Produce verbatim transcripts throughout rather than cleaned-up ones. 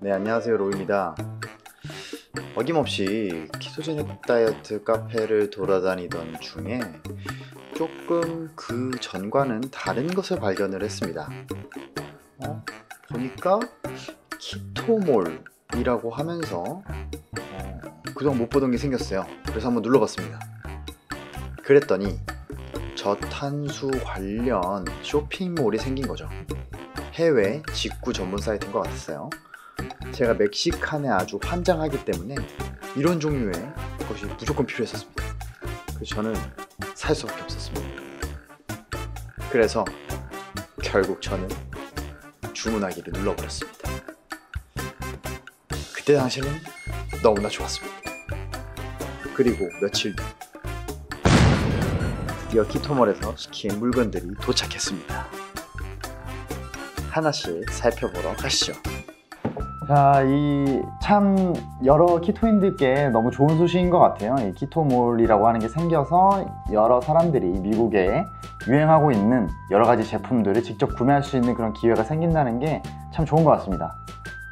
네, 안녕하세요. 로우입니다. 어김없이 키토제닉 다이어트 카페를 돌아다니던 중에 조금 그 전과는 다른 것을 발견을 했습니다. 어? 보니까 키토몰이라고 하면서 그동안 못 보던 게 생겼어요. 그래서 한번 눌러봤습니다. 그랬더니 저탄수 관련 쇼핑몰이 생긴 거죠. 해외 직구 전문 사이트인 것 같았어요. 제가 멕시칸에 아주 환장하기 때문에 이런 종류의 것이 무조건 필요했었습니다. 그래서 저는 살 수밖에 없었습니다. 그래서 결국 저는 주문하기를 눌러버렸습니다. 그때 당시는 너무나 좋았습니다. 그리고 며칠 뒤 드디어 키토몰에서 시킨 물건들이 도착했습니다. 하나씩 살펴보러 가시죠. 자, 이 참 여러 키토인들께 너무 좋은 소식인 것 같아요. 이 키토몰이라고 하는 게 생겨서 여러 사람들이 미국에 유행하고 있는 여러 가지 제품들을 직접 구매할 수 있는 그런 기회가 생긴다는 게 참 좋은 것 같습니다.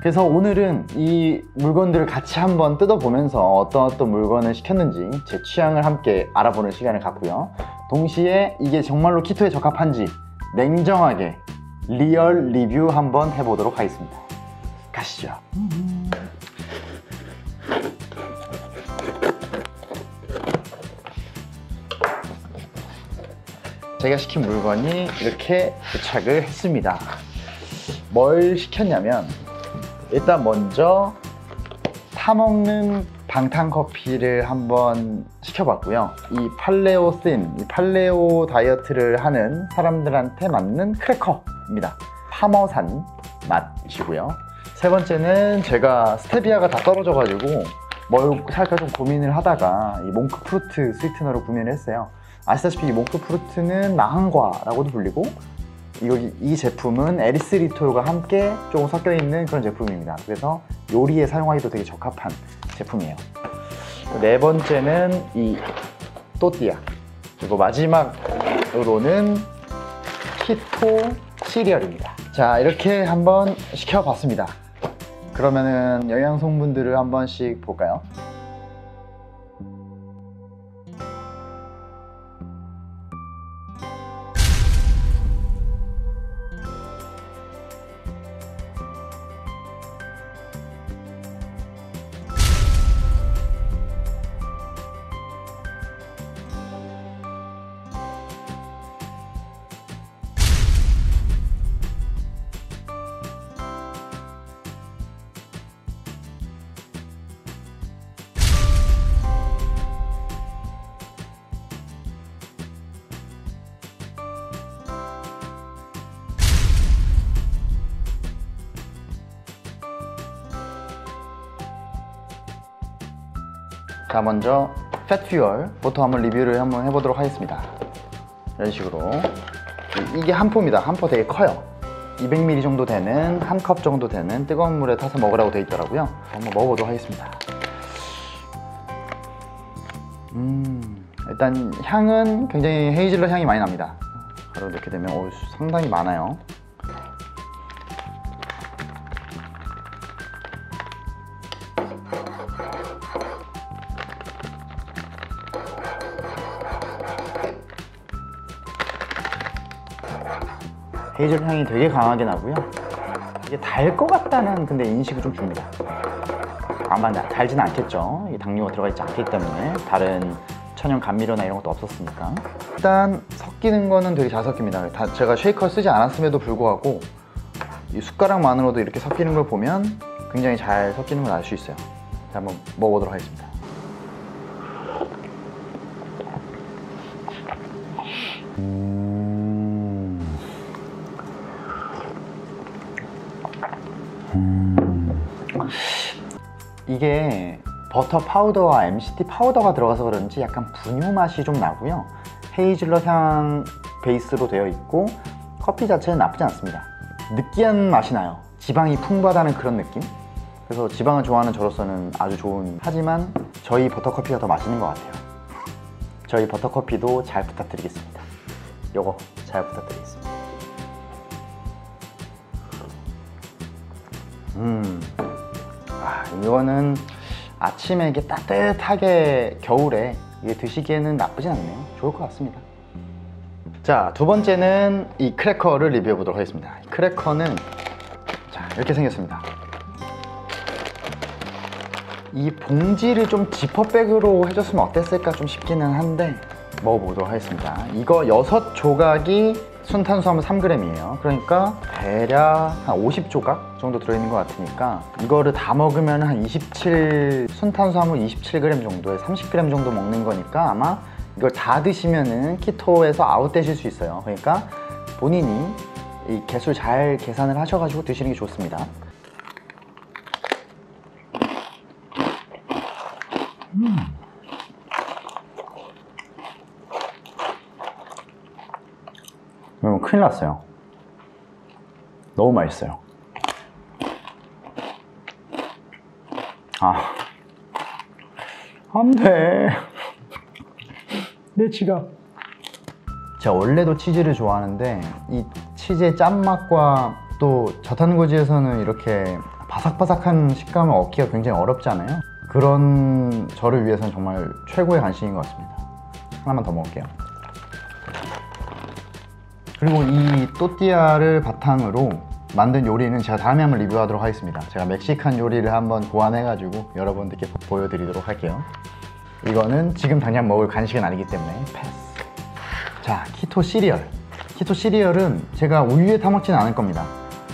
그래서 오늘은 이 물건들을 같이 한번 뜯어보면서 어떤 어떤 물건을 시켰는지 제 취향을 함께 알아보는 시간을 갖고요. 동시에 이게 정말로 키토에 적합한지 냉정하게 리얼 리뷰 한번 해보도록 하겠습니다. 가시죠. 제가 시킨 물건이 이렇게 도착을 했습니다. 뭘 시켰냐면 일단 먼저 타먹는 방탄커피를 한번 시켜봤고요. 이 팔레오 씬, 이 팔레오 다이어트를 하는 사람들한테 맞는 크래커입니다. 파머산 맛이고요. 세 번째는 제가 스테비아가 다 떨어져가지고 뭘 살까 좀 고민을 하다가 이 몽크프루트 스위트너로 구매를 했어요. 아시다시피 이 몽크프루트는 나항과라고도 불리고 이, 이 제품은 에리스리톨과 함께 조금 섞여있는 그런 제품입니다. 그래서 요리에 사용하기도 되게 적합한 제품이에요. 네 번째는 이 또띠아, 그리고 마지막으로는 키토 시리얼입니다. 자, 이렇게 한번 시켜봤습니다. 그러면은 영양성분들을 한 번씩 볼까요? 자, 먼저 팻퓨얼부터 한번 리뷰를 한번 해보도록 하겠습니다. 이런 식으로 이게 한 포입니다. 한 포 되게 커요. 이백 밀리리터 정도 되는, 한 컵 정도 되는 뜨거운 물에 타서 먹으라고 되어 있더라고요. 한번 먹어보도록 하겠습니다. 음, 일단 향은 굉장히 헤이즐넛 향이 많이 납니다. 바로 이렇게 되면 오, 상당히 많아요. 헤이즐 향이 되게 강하게 나고요. 이게 달 것 같다는 근데 인식을 좀 줍니다. 아마 달지는 않겠죠. 이게 당류가 들어가 있지 않기 때문에 다른 천연 감미료나 이런 것도 없었으니까. 일단 섞이는 거는 되게 잘 섞입니다. 다 제가 쉐이커를 쓰지 않았음에도 불구하고 이 숟가락만으로도 이렇게 섞이는 걸 보면 굉장히 잘 섞이는 걸 알 수 있어요. 자, 한번 먹어보도록 하겠습니다. 이게 버터 파우더와 엠씨티 파우더가 들어가서 그런지 약간 분유 맛이 좀 나고요. 헤이즐넛 향 베이스로 되어 있고 커피 자체는 나쁘지 않습니다. 느끼한 맛이 나요. 지방이 풍부하다는 그런 느낌? 그래서 지방을 좋아하는 저로서는 아주 좋은, 하지만 저희 버터커피가 더 맛있는 것 같아요. 저희 버터커피도 잘 부탁드리겠습니다. 요거 잘 부탁드리겠습니다. 음. 아, 이거는 아침에 이게 따뜻하게 겨울에 이게 드시기에는 나쁘진 않네요. 좋을 것 같습니다. 자, 두 번째는 이 크래커를 리뷰해 보도록 하겠습니다. 이 크래커는 자, 이렇게 생겼습니다. 이 봉지를 좀 지퍼백으로 해줬으면 어땠을까 좀 싶기는 한데 먹어보도록 하겠습니다. 이거 여섯 조각이 순탄수화물 삼 그램이에요 그러니까 대략 한 오십 조각 정도 들어있는 것 같으니까 이거를 다 먹으면 한 이십칠 순탄수화물 이십칠 그램 정도에 삼십 그램 정도 먹는 거니까 아마 이걸 다 드시면은 키토에서 아웃되실 수 있어요. 그러니까 본인이 이 개수를 잘 계산을 하셔가지고 드시는 게 좋습니다. 음. 여러분 큰일 났어요. 너무 맛있어요. 아, 안 돼. 내 지갑. 제가 원래도 치즈를 좋아하는데 이 치즈의 짠맛과 또 저탄고지에서는 이렇게 바삭바삭한 식감을 얻기가 굉장히 어렵잖아요. 그런 저를 위해서는 정말 최고의 간식인 것 같습니다. 하나만 더 먹을게요. 그리고 이 또띠아를 바탕으로 만든 요리는 제가 다음에 한번 리뷰하도록 하겠습니다. 제가 멕시칸 요리를 한번 고안해가지고 여러분들께 보여드리도록 할게요. 이거는 지금 당장 먹을 간식은 아니기 때문에 패스. 자, 키토 시리얼. 키토 시리얼은 제가 우유에 타먹지는 않을 겁니다.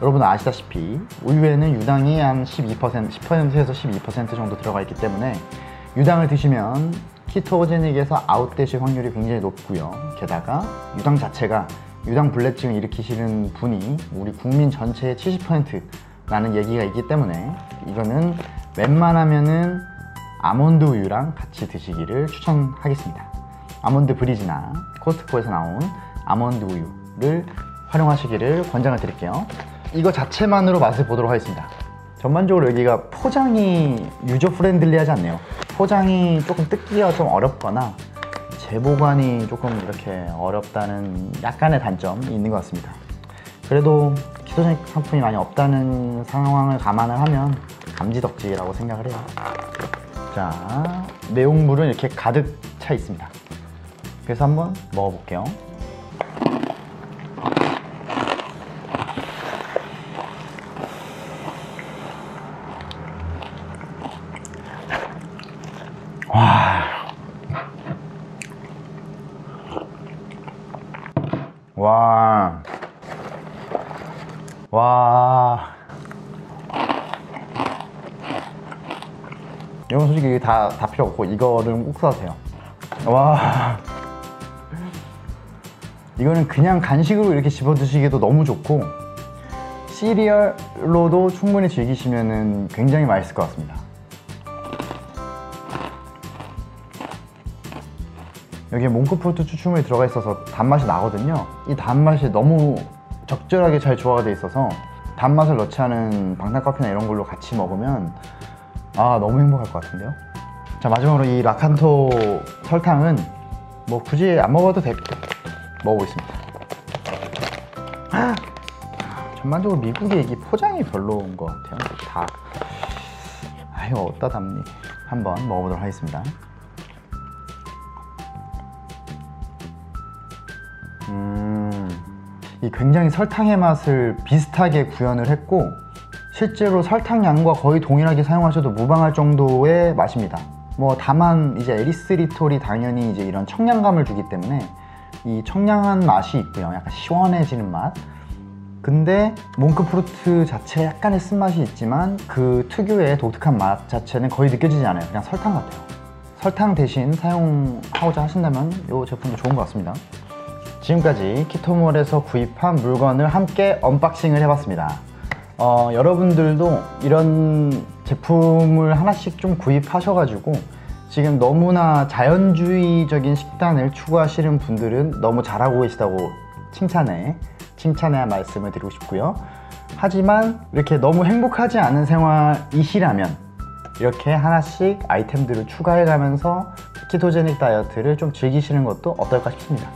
여러분 아시다시피 우유에는 유당이 한 십이 퍼센트, 십 퍼센트에서 십이 퍼센트 정도 들어가 있기 때문에 유당을 드시면 키토제닉에서 아웃되실 확률이 굉장히 높고요. 게다가 유당 자체가 유당 불내증을 일으키시는 분이 우리 국민 전체의 칠십 퍼센트라는 얘기가 있기 때문에 이거는 웬만하면은 아몬드 우유랑 같이 드시기를 추천하겠습니다. 아몬드 브리지나 코스트코에서 나온 아몬드 우유를 활용하시기를 권장을 드릴게요. 이거 자체만으로 맛을 보도록 하겠습니다. 전반적으로 여기가 포장이 유저 프렌들리하지 않네요. 포장이 조금 뜯기가 좀 어렵거나 재보관이 조금 이렇게 어렵다는 약간의 단점이 있는 것 같습니다. 그래도 키토제닉 상품이 많이 없다는 상황을 감안을 하면 감지덕지라고 생각을 해요. 자, 내용물은 이렇게 가득 차 있습니다. 그래서 한번 먹어볼게요. 와, 와, 이건 솔직히 다, 다 필요 없고 이거는 꼭 사세요. 와, 이거는 그냥 간식으로 이렇게 집어 드시기도 너무 좋고 시리얼로도 충분히 즐기시면은 굉장히 맛있을 것 같습니다. 여기에 몽크프루트 추출물이 들어가 있어서 단맛이 나거든요. 이 단맛이 너무 적절하게 잘 조화가 돼 있어서 단맛을 넣지 않은 방탄커피나 이런 걸로 같이 먹으면 아, 너무 행복할 것 같은데요. 자, 마지막으로 이 라칸토 설탕은 뭐 굳이 안 먹어도 될 것 같아요. 먹어보겠습니다. 전반적으로 미국의 이게 포장이 별로인 것 같아요. 다 아유 어디다 담니. 한번 먹어보도록 하겠습니다. 음, 이 굉장히 설탕의 맛을 비슷하게 구현을 했고 실제로 설탕 양과 거의 동일하게 사용하셔도 무방할 정도의 맛입니다. 뭐 다만 이제 에리스리톨이 당연히 이제 이런 청량감을 주기 때문에 이 청량한 맛이 있고요. 약간 시원해지는 맛. 근데 몽크프루트 자체에 약간의 쓴맛이 있지만 그 특유의 독특한 맛 자체는 거의 느껴지지 않아요. 그냥 설탕 같아요. 설탕 대신 사용하고자 하신다면 이 제품도 좋은 것 같습니다. 지금까지 키토몰에서 구입한 물건을 함께 언박싱을 해봤습니다. 어, 여러분들도 이런 제품을 하나씩 좀 구입하셔가지고 지금 너무나 자연주의적인 식단을 추구하시는 분들은 너무 잘하고 계시다고 칭찬해 칭찬해야 말씀을 드리고 싶고요. 하지만 이렇게 너무 행복하지 않은 생활이시라면 이렇게 하나씩 아이템들을 추가해가면서 키토제닉 다이어트를 좀 즐기시는 것도 어떨까 싶습니다.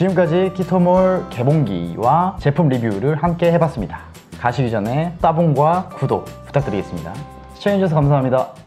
지금까지 키토몰 개봉기와 제품 리뷰를 함께 해봤습니다. 가시기 전에 따봉과 구독 부탁드리겠습니다. 시청해주셔서 감사합니다.